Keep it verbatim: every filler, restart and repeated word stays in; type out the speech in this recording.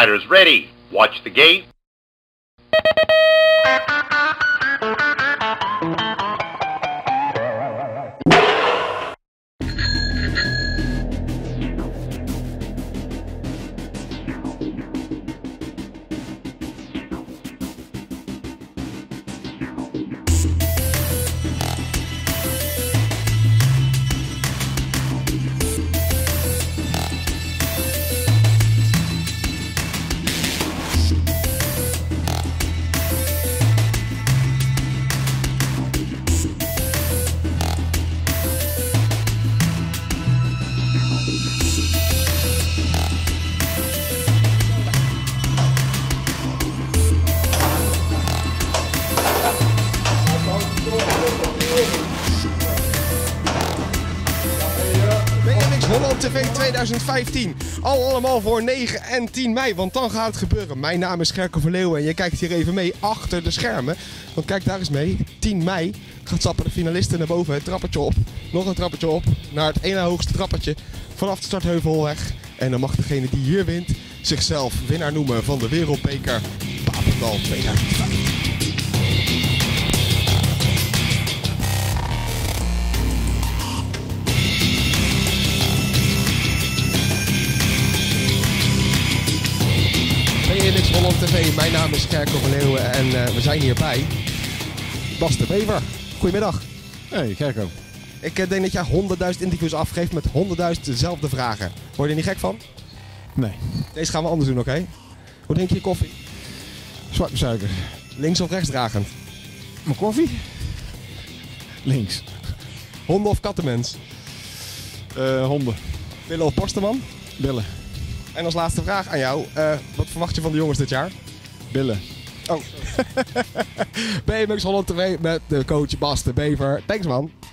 Riders ready. Watch the gate. Holland T V twintig vijftien, al allemaal voor negen en tien mei, want dan gaat het gebeuren. Mijn naam is Gerco van Leeuwen en je kijkt hier even mee achter de schermen. Want kijk daar eens mee, tien mei gaat Zappen de finalisten naar boven, het trappetje op, nog een trappetje op, naar het ene hoogste trappetje vanaf de Startheuvelweg. En dan mag degene die hier wint zichzelf winnaar noemen van de wereldbeker Papendal twintig vijftien. B M X Holland T V, mijn naam is Gerco van Leeuwen en uh, we zijn hierbij Bas de Bever. Goedemiddag. Hey Gerco. Ik uh, denk dat jij honderdduizend interviews afgeeft met honderdduizend dezelfde vragen. Word je er niet gek van? Nee. Deze gaan we anders doen, oké? Okay? Hoe drink je koffie? Zwart met suiker. Links of rechtsdragend? Mijn koffie? Links. Honden of kattenmens? Uh, honden. Billen of borstenman? Billen. En als laatste vraag aan jou, uh, wat verwacht je van de jongens dit jaar? Billen. Oh. B M X Holland T V met de coach Bas de Bever. Thanks man.